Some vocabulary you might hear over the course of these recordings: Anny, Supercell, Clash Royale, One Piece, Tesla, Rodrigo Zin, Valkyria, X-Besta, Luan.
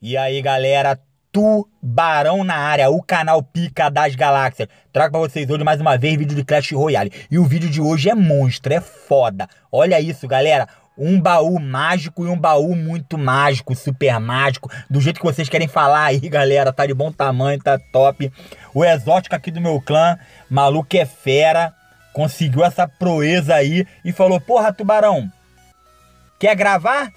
E aí, galera, Tubarão na área, o canal Pica das Galáxias. Trago pra vocês hoje mais uma vez vídeo de Clash Royale. E o vídeo de hoje é monstro, é foda. Olha isso, galera. Um baú mágico e um baú muito mágico, super mágico, do jeito que vocês querem falar aí, galera. Tá de bom tamanho, tá top. O exótico aqui do meu clã, maluco é fera, conseguiu essa proeza aí e falou: porra, Tubarão, quer gravar?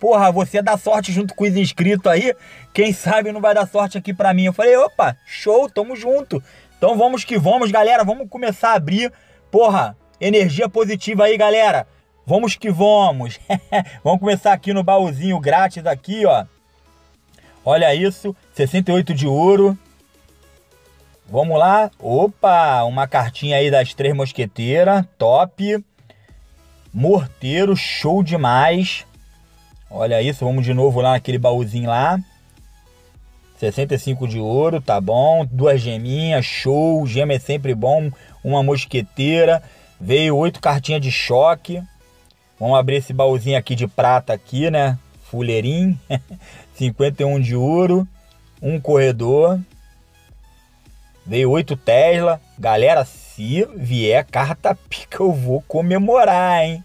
Porra, você dá sorte junto com os inscritos aí, quem sabe não vai dar sorte aqui pra mim. Eu falei: opa, show, tamo junto. Então vamos que vamos, galera, vamos começar a abrir. Porra, energia positiva aí, galera. Vamos que vamos. Vamos começar aqui no baúzinho grátis aqui, ó. Olha isso, 68 de ouro. Vamos lá. Opa, uma cartinha aí das Três Mosqueteiras, top. Morteiro, show demais. Olha isso, vamos de novo lá naquele baúzinho lá. 65 de ouro, tá bom. Duas geminhas, show. Gema é sempre bom. Uma mosqueteira. Veio 8 cartinhas de choque. Vamos abrir esse baúzinho aqui de prata aqui, né? Fuleirinho. 51 de ouro. Um corredor. Veio 8 Tesla. Galera, se vier carta pica, eu vou comemorar, hein?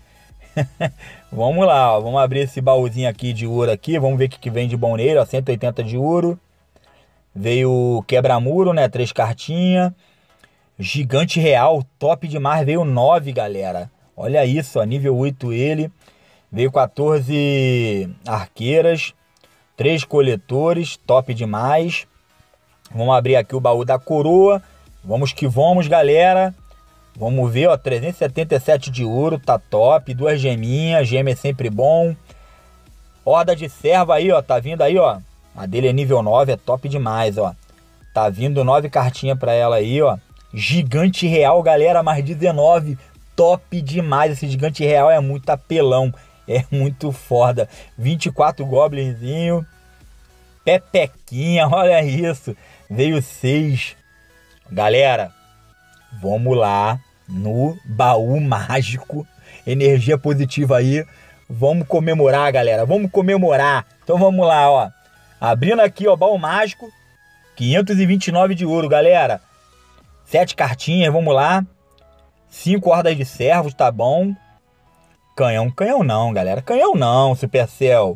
Vamos lá, ó. Vamos abrir esse baúzinho aqui de ouro aqui. Vamos ver o que vem de bom nele, ó. 180 de ouro. Veio quebra-muro, né? 3 cartinhas. Gigante real, top demais. Veio 9, galera. Olha isso, ó, nível 8 ele. Veio 14 arqueiras, 3 coletores, top demais. Vamos abrir aqui o baú da coroa. Vamos que vamos, galera. Vamos ver, ó, 377 de ouro, tá top. Duas geminhas, gema é sempre bom. Horda de serva aí, ó, tá vindo aí, ó. A dele é nível 9, é top demais, ó. Tá vindo 9 cartinhas pra ela aí, ó. Gigante real, galera, mais 19. Top demais, esse gigante real é muito apelão, é muito foda. 24 goblinzinho, pepequinha, olha isso. Veio 6. Galera, vamos lá no baú mágico, energia positiva aí. Vamos comemorar, galera, vamos comemorar. Então vamos lá, ó. Abrindo aqui, ó, baú mágico, 529 de ouro, galera. 7 cartinhas, vamos lá. 5 hordas de servos, tá bom. Canhão, canhão não, galera. Canhão não, Supercell.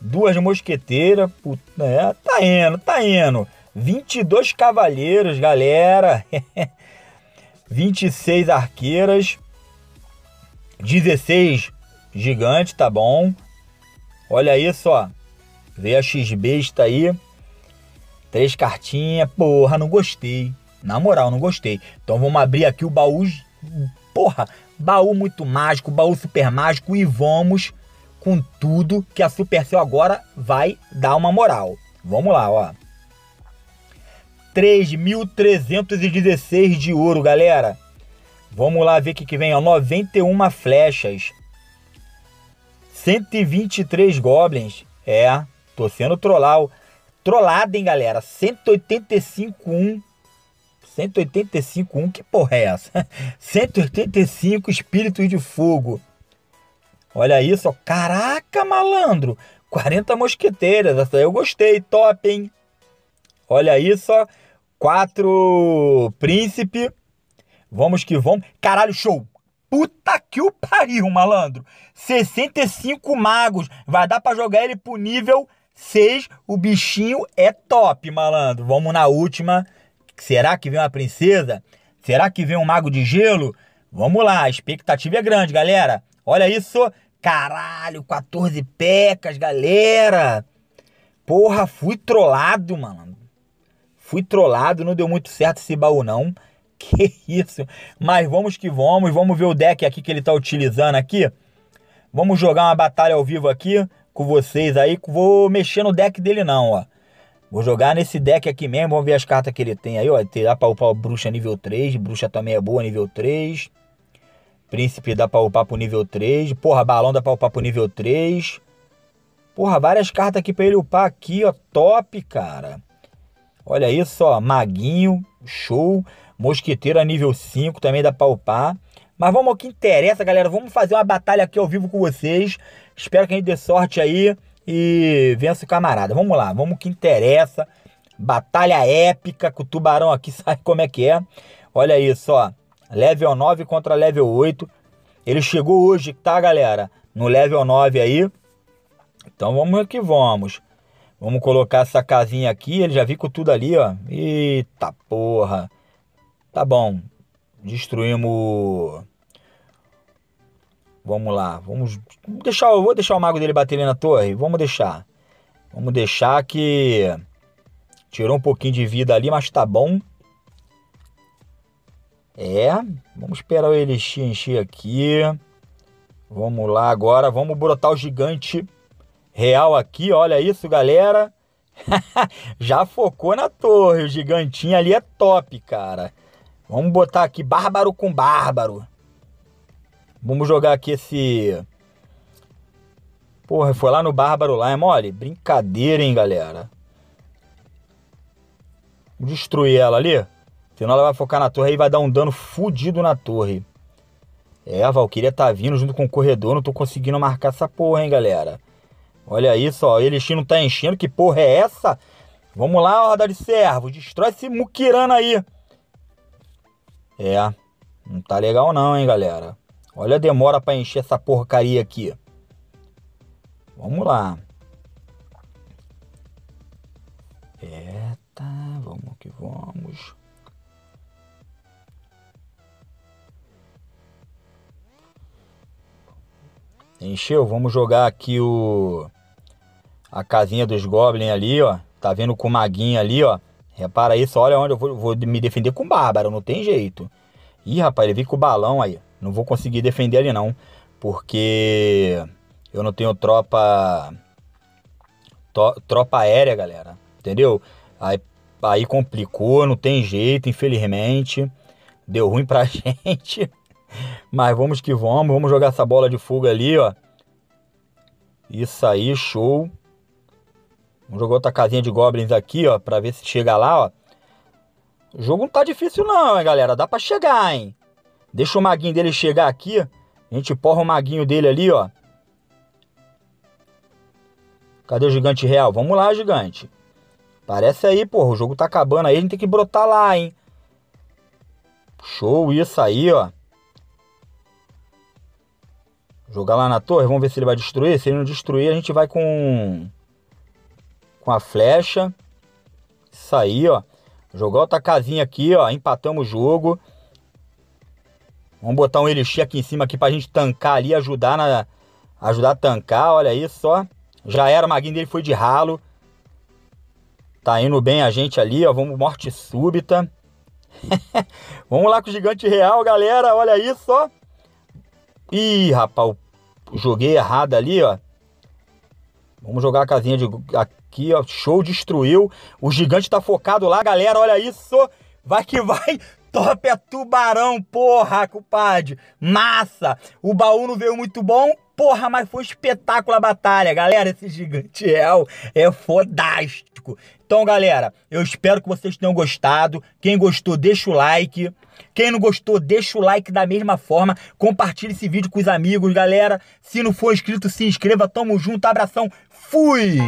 2 mosqueteiras, puta, é, tá indo, tá indo. 22 cavaleiros, galera. 26 arqueiras. 16 gigantes, tá bom. Olha isso, ó. Veio a X-Besta aí. 3 cartinhas, porra, não gostei. Na moral, não gostei. Então vamos abrir aqui o baú. Porra, baú muito mágico, baú super mágico. E vamos com tudo, que a Supercell agora vai dar uma moral. Vamos lá, ó. 3.316 de ouro, galera. Vamos lá ver o que vem, ó. 91 flechas. 123 goblins. É, tô sendo trollado. Trollado, hein, galera. 185, que porra é essa? 185 espíritos de fogo. Olha isso, ó. Caraca, malandro. 40 mosqueteiras. Essa eu gostei, top, hein? Olha isso, ó. 4 príncipe. Vamos que vamos. Caralho, show. Puta que o pariu, malandro. 65 magos. Vai dar pra jogar ele pro nível 6. O bichinho é top, malandro. Vamos na última. Será que vem uma princesa? Será que vem um mago de gelo? Vamos lá, a expectativa é grande, galera. Olha isso. Caralho, 14 pecas, galera. Porra, fui trollado, mano. Fui trollado, não deu muito certo esse baú, não. Que isso. Mas vamos que vamos. Vamos ver o deck aqui que ele tá utilizando aqui. Vamos jogar uma batalha ao vivo aqui com vocês aí. Vou mexer no deck dele não, ó. Vou jogar nesse deck aqui mesmo. Vamos ver as cartas que ele tem aí, ó. Dá pra upar o bruxa nível 3. Bruxa também é boa, nível 3. Príncipe dá pra upar pro nível 3. Porra, balão dá pra upar pro nível 3. Porra, várias cartas aqui pra ele upar aqui, ó. Top, cara. Olha isso, ó. Maguinho, show. Mosquiteiro a nível 5, também dá pra upar. Mas vamos ao que interessa, galera. Vamos fazer uma batalha aqui ao vivo com vocês. Espero que a gente dê sorte aí e vença o camarada. Vamos lá, vamos ao que interessa. Batalha épica com o tubarão aqui, sabe como é que é? Olha isso, ó. Level 9 contra level 8. Ele chegou hoje, tá, galera? No level 9 aí. Então vamos que vamos. Vamos colocar essa casinha aqui. Ele já viu com tudo ali, ó. Eita porra. Tá bom. Destruímos. Vamos lá. Vamos deixar. Eu vou deixar o mago dele bater ali na torre. Vamos deixar. Vamos deixar que. Tirou um pouquinho de vida ali, mas tá bom. É. Vamos esperar ele encher aqui. Vamos lá agora. Vamos brotar o gigante real aqui. Olha isso, galera. Já focou na torre. O gigantinho ali é top, cara. Vamos botar aqui bárbaro com bárbaro. Vamos jogar aqui esse... Porra, foi lá no bárbaro lá, é mole? Brincadeira, hein, galera. Vou destruir ela ali. Senão ela vai focar na torre e vai dar um dano fudido na torre. É, a Valkyria tá vindo junto com o corredor. Não tô conseguindo marcar essa porra, hein, galera. Olha isso, ó. Elixir não tá enchendo. Que porra é essa? Vamos lá, horda de servo. Destrói esse muquirana aí. É, não tá legal não, hein, galera. Olha a demora pra encher essa porcaria aqui. Vamos lá. É, tá, vamos que vamos. Encheu, vamos jogar aqui o... A casinha dos goblins ali, ó. Tá vendo com o maguinho ali, ó. Repara isso, olha onde eu vou me defender com o bárbaro, não tem jeito. Ih, rapaz, ele veio com o balão aí. Não vou conseguir defender ali não, porque eu não tenho tropa aérea, galera. Entendeu? Aí complicou, não tem jeito, infelizmente. Deu ruim pra gente. Mas vamos que vamos. Vamos jogar essa bola de fuga ali, ó. Isso aí, show. Vamos jogar outra casinha de goblins aqui, ó, pra ver se chega lá, ó. O jogo não tá difícil não, hein, galera. Dá pra chegar, hein. Deixa o maguinho dele chegar aqui. A gente porra o maguinho dele ali, ó. Cadê o gigante real? Vamos lá, gigante. Parece aí, porra. O jogo tá acabando aí. A gente tem que brotar lá, hein. Show isso aí, ó. Jogar lá na torre. Vamos ver se ele vai destruir. Se ele não destruir, a gente vai com... a flecha. Isso aí, ó. Jogar outra casinha aqui, ó. Empatamos o jogo. Vamos botar um elixir aqui em cima aqui pra gente tancar ali, ajudar a tancar. Olha isso, ó. Já era, o maguinho dele foi de ralo. Tá indo bem a gente ali, ó. Vamos morte súbita. Vamos lá com o gigante real, galera. Olha isso, ó. Ih, rapaz. Joguei errado ali, ó. Vamos jogar a casinha de... Aqui, ó, show, destruiu. O gigante tá focado lá, galera, olha isso. Vai que vai. Top é tubarão, porra, compadre. Massa. O baú não veio muito bom, porra, mas foi um espetáculo a batalha. Galera, esse gigante real é fodástico. Então, galera, eu espero que vocês tenham gostado. Quem gostou, deixa o like. Quem não gostou, deixa o like da mesma forma. Compartilhe esse vídeo com os amigos, galera. Se não for inscrito, se inscreva. Tamo junto, abração. Fui!